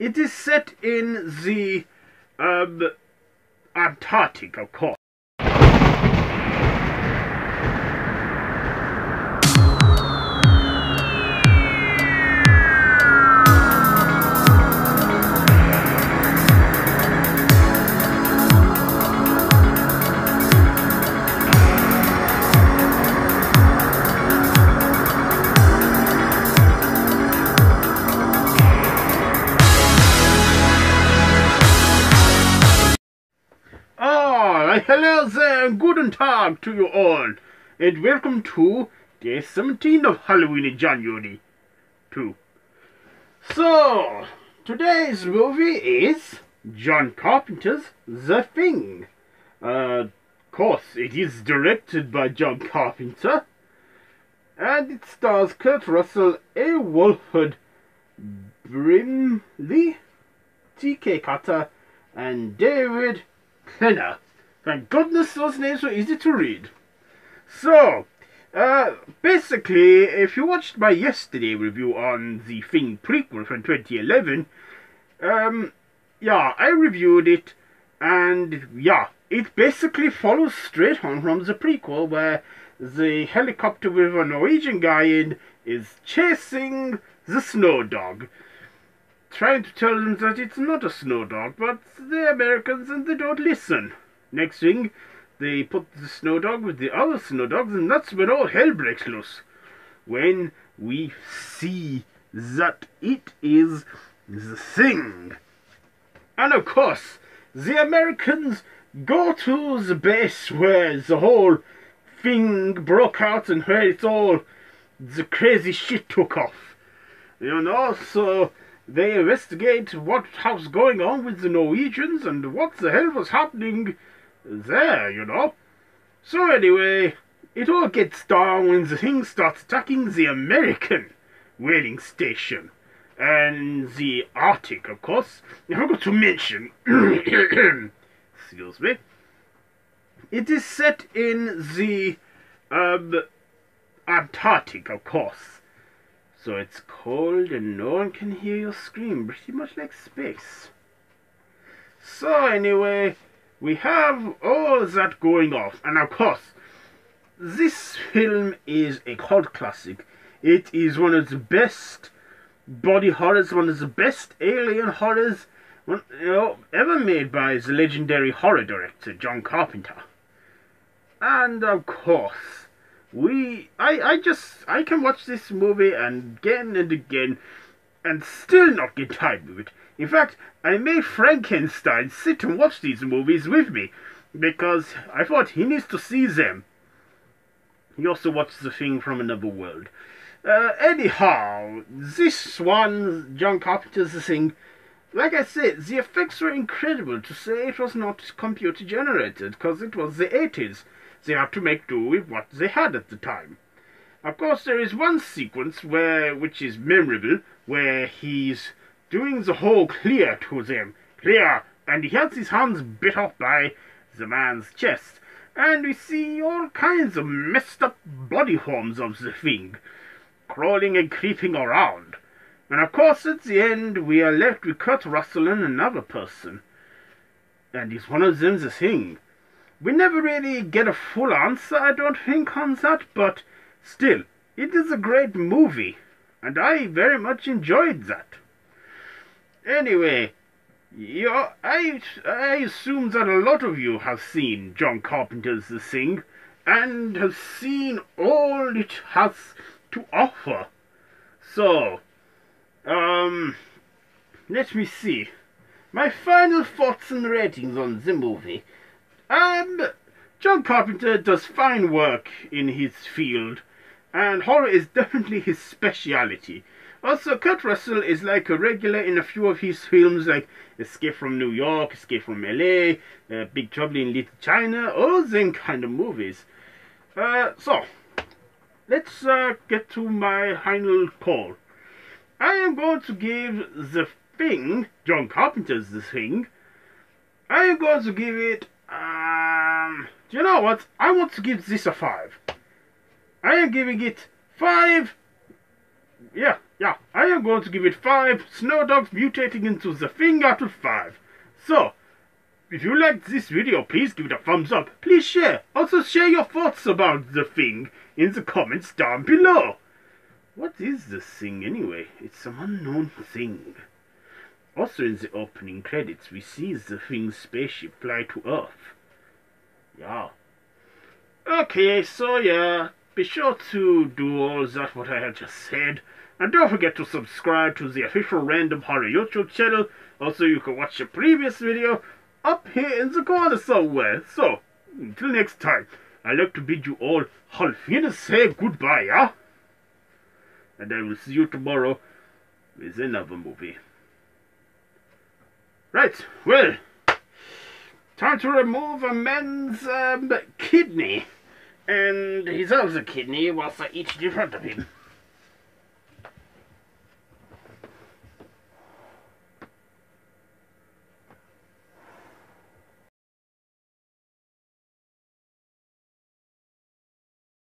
It is set in the Antarctic, of course. Hello there, and guten tag to you all, and welcome to day 17 of Halloween in January 2. So, today's movie is John Carpenter's The Thing. Of course, it is directed by John Carpenter, and it stars Kurt Russell, A. Wilford Brimley, T.K. Carter, and David Klenner. Thank goodness those names were easy to read. So, basically, if you watched my yesterday review on the Thing prequel from 2011, yeah, I reviewed it, and yeah, it basically follows straight on from the prequel, where the helicopter with a Norwegian guy in is chasing the snow dog, trying to tell them that it's not a snow dog, but they're Americans and they don't listen. Next thing, they put the snow dog with the other snow dogs, and that's when all hell breaks loose. When we see that it is the Thing. And of course, the Americans go to the base where the whole thing broke out and where it's all the crazy shit took off. You know, so they investigate what was going on with the Norwegians and what the hell was happening there, you know. So anyway, it all gets down when the Thing starts attacking the American whaling station and the Arctic, of course. I forgot to mention excuse me, it is set in the Antarctic, of course, so it's cold and no one can hear your scream, pretty much like space. So anyway, we have all that going off, and of course, this film is a cult classic. It is one of the best body horrors, one of the best alien horrors ever made by the legendary horror director John Carpenter. And of course, I can watch this movie and again, and still not get tired of it. In fact, I made Frankenstein sit and watch these movies with me, because I thought he needs to see them. He also watched The Thing from Another World. Anyhow, this one, John Carpenter's The Thing, like I said, the effects were incredible. To say it was not computer generated, because it was the 80s. They had to make do with what they had at the time. Of course, there is one sequence which is memorable, where he's doing the whole clear to them. Clear! And he has his hands bit off by the man's chest. And we see all kinds of messed up body forms of the Thing, crawling and creeping around. And of course, at the end, we are left with Kurt Russell and another person. And is one of them the Thing? We never really get a full answer, I don't think, on that, but still, it is a great movie. And I very much enjoyed that. Anyway, I assume that a lot of you have seen John Carpenter's The Thing, and have seen all it has to offer. So, let me see. My final thoughts and ratings on the movie. John Carpenter does fine work in his field, and horror is definitely his speciality. Also, Kurt Russell is like a regular in a few of his films, like Escape from New York, Escape from L.A., Big Trouble in Little China, all them kind of movies. So, let's get to my final call. I am going to give The Thing, John Carpenter's The Thing, I am going to give it, do you know what? I want to give this a 5. I am giving it 5 Yeah, I am going to give it 5 snow dogs mutating into the thing out of 5. So, if you liked this video, please give it a thumbs up. Please share. Also share your thoughts about the thing in the comments down below. What is the thing anyway? It's some unknown thing. Also in the opening credits, we see the thing's spaceship fly to Earth. Yeah. Okay, so yeah, be sure to do all that what I had just said. And don't forget to subscribe to the official Random Horror YouTube channel. Also, you can watch the previous video up here in the corner somewhere. So, until next time, I'd like to bid you all say goodbye, yeah? And I will see you tomorrow with another movie. Right, well, time to remove a man's kidney. And his other kidney whilst I eat it in front of him.